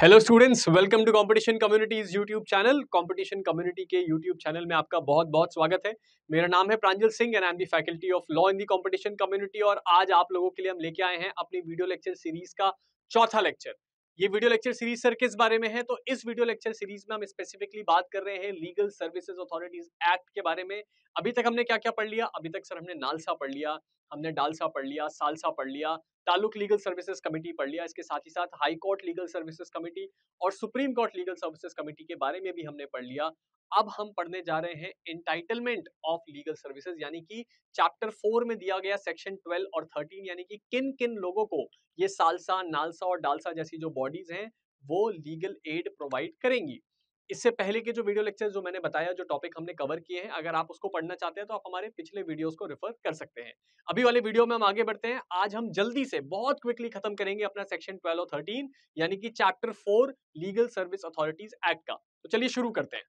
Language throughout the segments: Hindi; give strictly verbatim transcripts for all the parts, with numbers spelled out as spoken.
Hello students, welcome to competition communities YouTube channel. Competition community के यूट्यूब चैनल में आपका बहुत बहुत स्वागत है। मेरा नाम है Pranjal Singh and I am the faculty of law in the competition community. और आज आप लोगों के लिए हम लेके आए हैं अपनी वीडियो लेक्चर सीरीज का चौथा लेक्चर। ये वीडियो लेक्चर सीरीज सर किस बारे में है, तो इस वीडियो लेक्चर सीरीज में हम स्पेसिफिकली बात कर रहे हैं लीगल सर्विसेज ऑथोरिटीज एक्ट के बारे में। अभी तक हमने क्या क्या पढ़ लिया? अभी तक सर हमने नालसा पढ़ लिया, हमने डालसा पढ़ लिया, सालसा पढ़ लिया, तालुक लीगल सर्विसेज कमेटी पढ़ लिया। इसके साथ ही साथ high court legal services committee और supreme court legal services committee के बारे में भी हमने पढ़ लिया। अब हम पढ़ने जा रहे हैं एंटाइटलमेंट ऑफ लीगल सर्विसेज, यानी कि चैप्टर फोर में दिया गया सेक्शन ट्वेल्व और थर्टीन, यानी कि किन किन लोगों को ये सालसा, नालसा और डालसा जैसी जो बॉडीज हैं वो लीगल एड प्रोवाइड करेंगी। इससे पहले के जो वीडियो लेक्चर जो मैंने बताया, जो टॉपिक हमने कवर किए हैं, अगर आप उसको पढ़ना चाहते हैं तो आप हमारे पिछले वीडियोस को रेफर कर सकते हैं। अभी वाले वीडियो में हम आगे बढ़ते हैं। आज हम जल्दी से बहुत क्विकली खत्म करेंगे अपना सेक्शन ट्वेल्व और थर्टीन, यानी कि chapter four legal service authorities act का। तो चलिए शुरू करते हैं।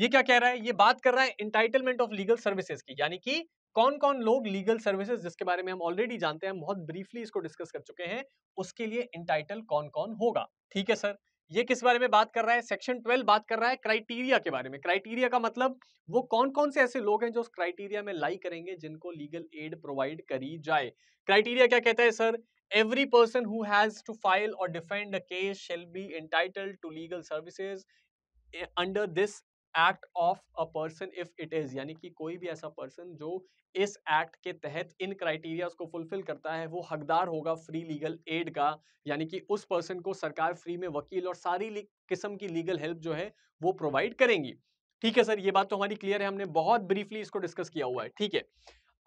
ये क्या कह रहा है? ये बात कर रहा है एंटाइटलमेंट ऑफ लीगल सर्विसेज की, यानी कि कौन कौन लोग लीगल सर्विसेज, जिसके बारे में हम ऑलरेडी जानते हैं, हम बहुत ब्रीफली इसको डिस्कस कर चुके हैं, उसके लिए एंटाइटल कौन कौन होगा। ठीक है सर, ये किस बारे में बात कर रहा है? सेक्शन ट्वेल्व बात कर रहा है क्राइटेरिया के बारे में। क्राइटेरिया का मतलब वो कौन कौन से ऐसे लोग हैं जो उस क्राइटेरिया में लाई करेंगे जिनको लीगल एड प्रोवाइड करी जाए। क्राइटेरिया क्या कहता है sir? Every person who has to file or defend a case shall be entitled to legal services under this act of a person if it is, यानी कि कोई भी ऐसा पर्सन जो इस एक्ट के तहत इन क्राइटेरिया को फुलफिल करता है वो हकदार होगा फ्री लीगल एड का, यानी कि उस पर्सन को सरकार फ्री में वकील और सारी किस्म की लीगल हेल्प जो है वो प्रोवाइड करेंगी। ठीक है सर, ये बात तो हमारी क्लियर है, हमने बहुत ब्रीफली इसको डिस्कस किया हुआ है। ठीक है,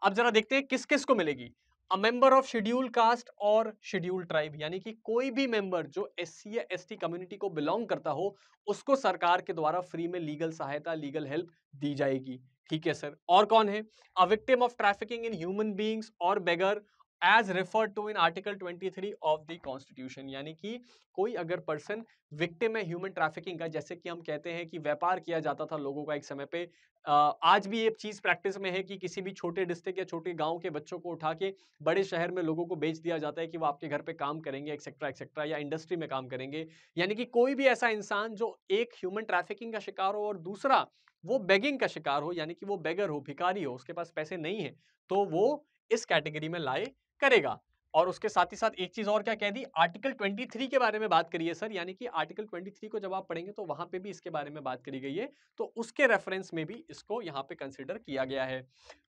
अब जरा देखते हैं किस किस को मिलेगी। A member of schedule caste or schedule tribe, यानी कि कोई भी मेंबर जो एस सी या एस टी कम्युनिटी को बिलोंग करता हो उसको सरकार के द्वारा फ्री में लीगल सहायता, लीगल हेल्प दी जाएगी। ठीक है सर, और कौन है? A victim of trafficking in human beings or begar as referred to in article तेईस ऑफ द कॉन्स्टिट्यूशन, यानी कि कोई अगर पर्सन विक्टिम है ह्यूमन ट्रैफिकिंग का, जैसे कि हम कहते हैं कि व्यापार किया जाता था लोगों का एक समय पे, आज भी ये चीज़ प्रैक्टिस में है कि किसी भी छोटे डिस्ट्रिक्ट या छोटे गांव के बच्चों को उठा के बड़े शहर में लोगों को बेच दिया जाता है कि वो आपके घर पे काम करेंगे एक्सेट्रा एक्सेट्रा, या इंडस्ट्री में काम करेंगे। यानी कि कोई भी ऐसा इंसान जो एक ह्यूमन ट्रैफिकिंग का शिकार हो और दूसरा वो बेगिंग का शिकार हो, यानी कि वो बेगर हो, भिखारी हो, उसके पास पैसे नहीं है, तो वो इस कैटेगरी में लाए करेगा। और उसके साथ ही साथ एक चीज और क्या कह दी? आर्टिकल तेईस के बारे में बात करिए सर, यानी कि आर्टिकल तेईस को जब आप पढ़ेंगे तो वहां पे भी इसके बारे में बात करी गई है, तो उसके रेफरेंस में भी इसको यहाँ पे कंसिडर किया गया है।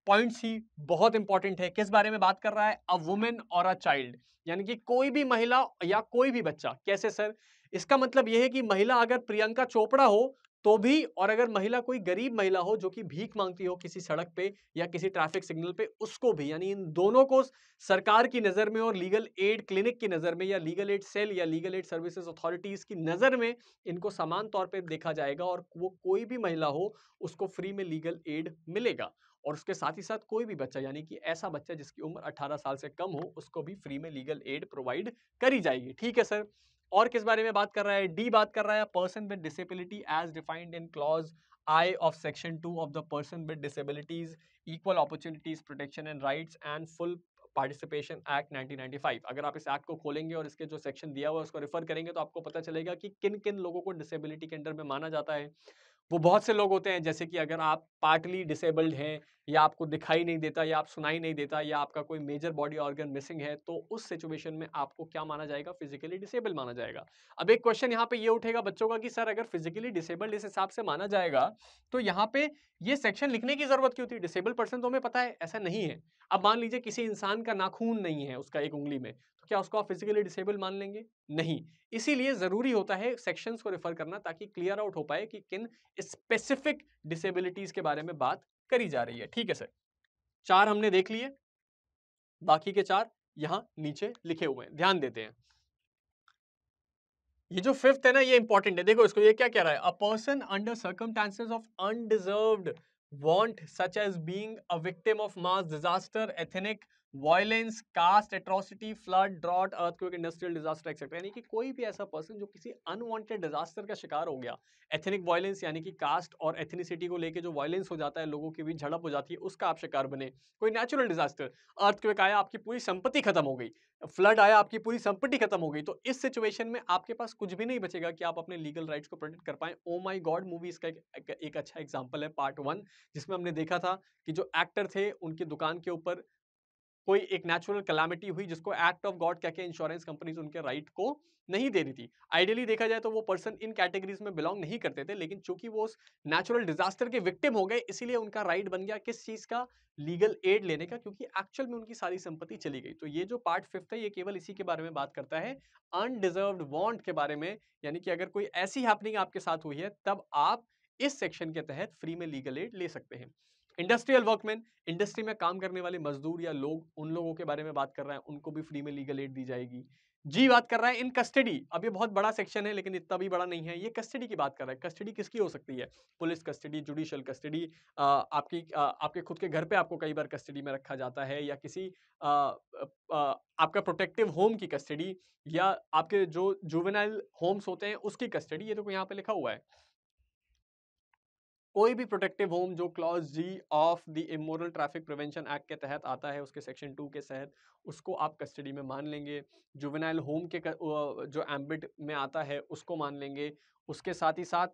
पॉइंट सी बहुत इंपॉर्टेंट है, किस बारे में बात कर रहा है? अ वुमेन और अ चाइल्ड, यानी कि कोई भी महिला या कोई भी बच्चा। कैसे सर? इसका मतलब यह है कि महिला अगर प्रियंका चोपड़ा हो तो भी, और अगर महिला कोई गरीब महिला हो जो कि भीख मांगती हो किसी सड़क पे या किसी ट्रैफिक सिग्नल पे, उसको भी, यानी इन दोनों को सरकार की नज़र में और लीगल एड क्लिनिक की नज़र में या लीगल एड सेल या लीगल एड सर्विसेज अथॉरिटीज़ की नज़र में इनको समान तौर पे देखा जाएगा और वो कोई भी महिला हो उसको फ्री में लीगल एड मिलेगा। और उसके साथ ही साथ कोई भी बच्चा, यानी कि ऐसा बच्चा जिसकी उम्र अठारह साल से कम हो, उसको भी फ्री में लीगल एड प्रोवाइड करी जाएगी। ठीक है सर, और किस बारे में बात कर रहा है? डी बात कर रहा है person with disability as defined in clause I of section two of the person with disabilities equal opportunities protection and rights and full participation act nineteen ninety five. अगर आप इस एक्ट को खोलेंगे और इसके जो सेक्शन दिया हुआ है उसको रेफर करेंगे तो आपको पता चलेगा कि किन किन लोगों को डिसेबिलिटी के अंडर में माना जाता है। वो बहुत से लोग होते हैं, जैसे कि अगर आप पार्टली डिसेबल्ड हैं या आपको दिखाई नहीं देता या आप सुनाई नहीं देता या आपका कोई मेजर बॉडी ऑर्गन मिसिंग है, तो उस सिचुएशन में आपको क्या माना जाएगा? फिजिकली डिसेबल माना जाएगा। अब एक क्वेश्चन यहाँ पे ये उठेगा बच्चों का कि सर अगर फिजिकली डिसेबल्ड इस हिसाब से माना जाएगा तो यहाँ पे ये सेक्शन लिखने की जरूरत क्यों थी? डिसेबल पर्सन तो हमें पता है ऐसा नहीं है। अब मान लीजिए किसी इंसान का नाखून नहीं है उसका एक उंगली में, तो क्या उसको आप फिजिकली डिसेबल मान लेंगे? नहीं। इसीलिए ज़रूरी होता है सेक्शंस को रेफर करना ताकि क्लियर आउट हो पाए कि किन स्पेसिफिक डिसेबिलिटीज़ के बारे में बात करी जा रही है। ठीक है सर, चार हमने देख लिए, बाकी के चार यहाँ नीचे लिखे हुए हैं, ध्यान देते हैं। ये जो फिफ्थ है ना ये इंपॉर्टेंट है, देखो इसको, ये क्या कह रहा है? A person under circumstances of undeserved want such as being a victim of mass disaster, ethnic violence, caste, atrocity, flood, drought, earthquake, industrial disaster etcetera, यानी कि कोई भी ऐसा पर्सन जो किसी अनवांटेड डिजास्टर का शिकार हो गया, एथनिक वायलेंस यानी कि कास्ट और एथनिसिटी को लेके जो वायलेंस हो जाता है, लोगों के बीच झड़प हो जाती है, उसका आप शिकार बने, कोई नेचुरल डिजास्टर, अर्थक्वेक आया आपकी पूरी संपत्ति खत्म हो गई, फ्लड आया आपकी पूरी संपत्ति खत्म हो गई, तो इस सिचुएशन में आपके पास कुछ भी नहीं बचेगा कि आप अपने लीगल राइट्स को प्रोटेक्ट कर पाएं। ओ माय गॉड मूवी इसका एक, एक, एक अच्छा एग्जांपल है पार्ट वन, जिसमें हमने देखा था कि जो एक्टर थे उनकी दुकान के ऊपर कोई एक नेचुरल कैलामिटी हुई जिसको एक्ट ऑफ गॉड कह के इंश्योरेंस कंपनीज उनके राइट को नहीं दे रही थी। आइडियली देखा जाए तो वो पर्सन इन कैटेगरीज में बिलोंग नहीं करते थे, लेकिन चूंकि वो उस नेचुरल डिजास्टर के विक्टिम हो गए, इसीलिए उनका राइट बन गया किस चीज़ का, लीगल एड लेने का, क्योंकि एक्चुअल में उनकी सारी संपत्ति चली गई। तो ये जो पार्ट फिफ्थ है ये केवल इसी के बारे में बात करता है, अनडिजर्व्ड वांट के बारे में, यानी कि अगर कोई ऐसी हैपनिंग आपके साथ हुई है तब आप इस सेक्शन के तहत फ्री में लीगल एड ले सकते हैं। इंडस्ट्रियल वर्कमैन, इंडस्ट्री में काम करने वाले मजदूर या लोग, उन लोगों के बारे में बात कर रहा है, उनको भी फ्री में लीगल एड दी जाएगी। जी बात कर रहा है इन कस्टडी, अब ये बहुत बड़ा सेक्शन है लेकिन इतना भी बड़ा नहीं है, ये कस्टडी की बात कर रहा है। कस्टडी किसकी हो सकती है, पुलिस कस्टडी, जुडिशियल कस्टडी, आपकी आ, आपके खुद के घर पे आपको कई बार कस्टडी में रखा जाता है, या किसी आ, आ, आपका प्रोटेक्टिव होम की कस्टडी, या आपके जो जुवेनाइल होम्स होते हैं उसकी कस्टडी। ये देखो यहाँ पे लिखा हुआ है, कोई भी प्रोटेक्टिव होम जो clause G of the immoral traffic prevention act के तहत आता है, उसके सेक्शन टू के तहत उसको आप कस्टडी में मान लेंगे। जुवेनाइल होम के जो एम्बिट में आता है उसको मान लेंगे। उसके साथ ही साथ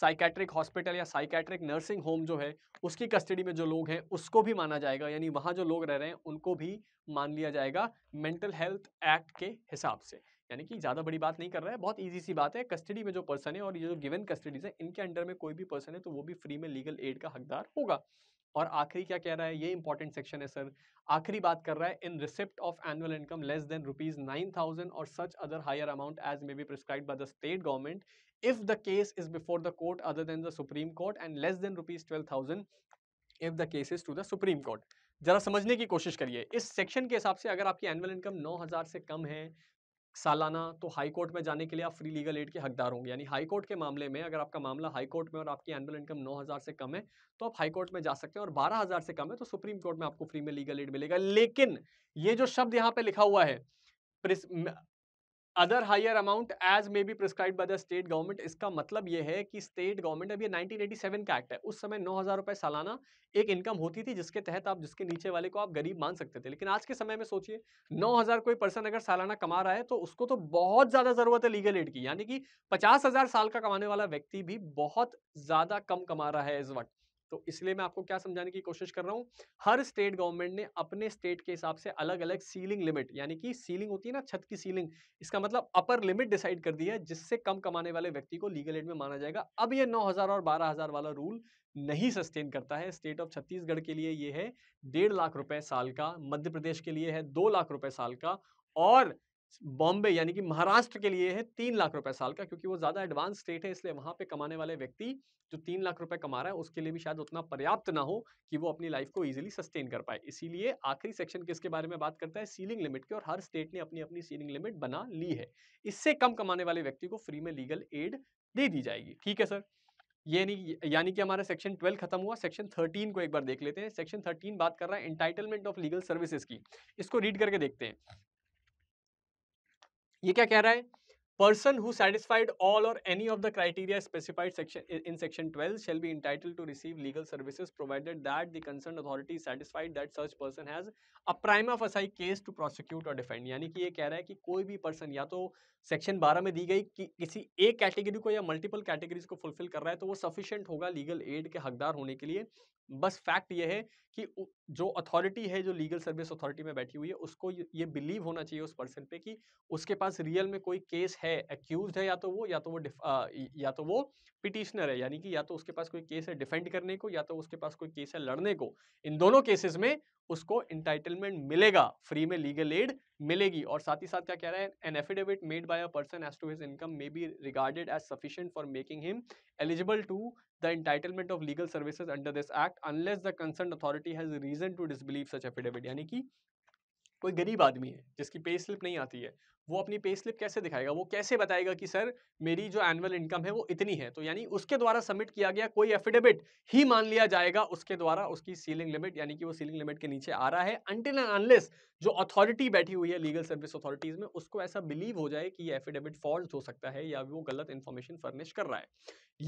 साइकेट्रिक हॉस्पिटल या साइकेट्रिक नर्सिंग होम जो है उसकी कस्टडी में जो लोग हैं उसको भी माना जाएगा, यानी वहाँ जो लोग रह रहे हैं उनको भी मान लिया जाएगा मेंटल हेल्थ एक्ट के हिसाब से। यानी कि ज़्यादा बड़ी बात नहीं कर रहा है, बहुत इजी सी बात है। कस्टडी में जो पर्सन है और ये जो गिवन कस्टडीज है इनके अंडर में कोई भी पर्सन है तो वो भी फ्री में लीगल एड का हकदार होगा। और आखिरी क्या कह रहा है, ये इंपॉर्टेंट सेक्शन है सर, आखिरी बात कर रहा है, in receipt of annual income less than rupees nine thousand or such other higher amount as may be prescribed by the state government if the case is before the court other than the supreme court and less than rupees twelve thousand if the case is to the supreme court. जरा समझने की कोशिश करिए इस सेक्शन के हिसाब से, अगर आपकी एनुअल इनकम नौ हज़ार से कम है सालाना तो हाई कोर्ट में जाने के लिए आप फ्री लीगल एड के हकदार होंगे। यानी हाई कोर्ट के मामले में अगर आपका मामला हाई कोर्ट में और आपकी एनुअल इनकम नौ हज़ार से कम है तो आप हाई कोर्ट में जा सकते हैं, और बारह हज़ार से कम है तो सुप्रीम कोर्ट में आपको फ्री में लीगल एड मिलेगा। लेकिन ये जो शब्द यहाँ पे लिखा हुआ है other higher amount as may be prescribe by the state government, इसका मतलब ये है कि स्टेट गवर्नमेंट, अब ये नाइनटीन एटी सेवन का एक्ट है, उस समय नौ हज़ार रुपये सालाना एक इनकम होती थी जिसके तहत आप जिसके नीचे वाले को आप गरीब मान सकते थे। लेकिन आज के समय में सोचिए नौ हज़ार कोई पर्सन अगर सालाना कमा रहा है तो उसको तो बहुत ज़्यादा ज़रूरत है लीगल एड की, यानी कि पचास हज़ार साल का कमाने वाला व्यक्ति भी बहुत ज़्यादा कम कमा रहा है इस वक्त। तो इसलिए मैं आपको क्या समझाने की कोशिश कर रहा हूँ, हर स्टेट गवर्नमेंट ने अपने स्टेट के हिसाब से अलग अलग सीलिंग लिमिट, यानी कि सीलिंग होती है ना छत की सीलिंग, इसका मतलब अपर लिमिट डिसाइड कर दिया है जिससे कम कमाने वाले व्यक्ति को लीगल एड में माना जाएगा। अब ये नौ हज़ार और बारह हज़ार वाला रूल नहीं सस्टेन करता है। स्टेट ऑफ छत्तीसगढ़ के लिए ये है डेढ़ लाख रुपये साल का, मध्य प्रदेश के लिए है दो लाख रुपये साल का, और बॉम्बे यानी कि महाराष्ट्र के लिए है तीन लाख रुपए साल का। क्योंकि वो ज़्यादा एडवांस स्टेट है इसलिए वहाँ पे कमाने वाले व्यक्ति जो तीन लाख रुपए कमा रहा है उसके लिए भी शायद उतना पर्याप्त ना हो कि वो अपनी लाइफ को इजीली सस्टेन कर पाए। इसीलिए आखिरी सेक्शन किसके बारे में बात करता है, सीलिंग लिमिट की, और हर स्टेट ने अपनी अपनी सीलिंग लिमिट बना ली है। इससे कम कमाने वाले व्यक्ति को फ्री में लीगल एड दे दी जाएगी। ठीक है सर, ये नहीं, यानी कि हमारा सेक्शन ट्वेल्व खत्म हुआ। सेक्शन थर्टीन को एक बार देख लेते हैं। सेक्शन थर्टीन बात कर रहा है एंटाइटलमेंट ऑफ लीगल सर्विसेज की। इसको रीड करके देखते हैं ये क्या कह रहा है। Person who satisfied all or any of the criteria specified section in section twelve shall be entitled to receive legal services provided that the concern authority is satisfied that such person has a prima facie case to prosecute or defend. यानी कि ये कह रहा है कि कोई भी पर्सन या तो सेक्शन बारह में दी गई कि किसी एक कैटेगरी को या मल्टीपल कैटेगरीज को फुलफिल कर रहा है तो वो सफिशिएंट होगा लीगल एड के हकदार होने के लिए। बस फैक्ट ये है कि जो अथॉरिटी है, जो लीगल सर्विस अथॉरिटी में बैठी हुई है, उसको ये बिलीव होना चाहिए उस पर्सन पे कि उसके पास रियल में कोई केस है, एक्यूज्ड है, या तो वो या तो वो आ, या तो वो पिटिशनर है, यानी कि या तो उसके पास कोई केस है डिफेंड करने को या तो उसके पास कोई केस है लड़ने को। इन दोनों केसेस में उसको इंटाइटलमेंट मिलेगा, फ्री में लीगल एड मिलेगी। और साथ ही साथ क्या कह रहा है, an affidavit made by a person as to his income may be regarded as sufficient for making him eligible to the entitlement of legal services under this act unless the concerned authority has reason to disbelieve such affidavit। यानी कि कोई गरीब आदमी है जिसकी पे स्लिप नहीं आती है, वो अपनी पे स्लिप कैसे दिखाएगा, वो कैसे बताएगा कि सर मेरी जो एनुअल इनकम है वो इतनी है। तो यानी उसके द्वारा सबमिट किया गया कोई एफिडेविट ही मान लिया जाएगा उसके द्वारा, उसकी सीलिंग लिमिट यानी कि वो सीलिंग लिमिट के नीचे आ रहा है, अनटिल एंड अनलेस जो अथॉरिटी बैठी हुई है लीगल सर्विस अथॉरिटीज में उसको ऐसा बिलीव हो जाए कि ये एफिडेविट फॉल्स हो सकता है या वो गलत इन्फॉर्मेशन फर्निश कर रहा है।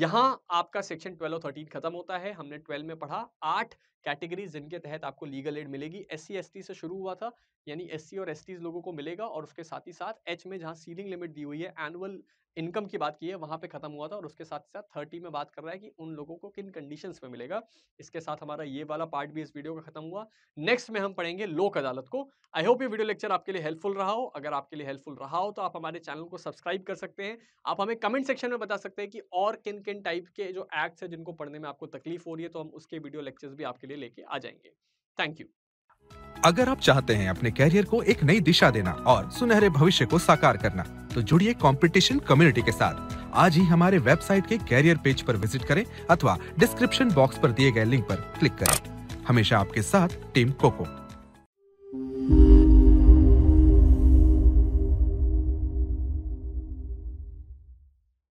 यहाँ आपका सेक्शन ट्वेल्व और थर्टीन खत्म होता है। हमने ट्वेल्व में पढ़ा आठ कैटेगरीज जिनके तहत आपको लीगल एड मिलेगी। एस सी एस टी से शुरू हुआ था, यानी एस सी और एस टी लोगों को मिलेगा, और उसके साथ ही साथ एच में जहाँ सीलिंग लिमिट दी हुई है, एनुअल इनकम की बात की है, वहाँ पे खत्म हुआ था। और उसके साथ साथ थर्टी में बात कर रहा है कि उन लोगों को किन कंडीशंस में मिलेगा। इसके साथ हमारा ये वाला पार्ट भी इस वीडियो का खत्म हुआ। नेक्स्ट में हम पढ़ेंगे लोक अदालत को। आई होप ये वीडियो लेक्चर आपके लिए हेल्पफुल रहा हो। अगर आपके लिए हेल्पफुल रहा हो तो आप हमारे चैनल को सब्सक्राइब कर सकते हैं। आप हमें कमेंट सेक्शन में बता सकते हैं कि और किन किन टाइप के जो एक्ट्स हैं जिनको पढ़ने में आपको तकलीफ हो रही है, तो हम उसके वीडियो लेक्चर्स भी आपके लिए लेके आ जाएंगे। Thank you. अगर आप चाहते हैं अपने कैरियर को एक नई दिशा देना और सुनहरे भविष्य को साकार करना, तो जुड़िए कंपटीशन कम्युनिटी के साथ। आज ही हमारे वेबसाइट के कैरियर पेज पर विजिट करें अथवा डिस्क्रिप्शन बॉक्स पर दिए गए लिंक पर क्लिक करें। हमेशा आपके साथ टीम कोको।